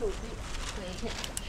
六滴，可以看一下。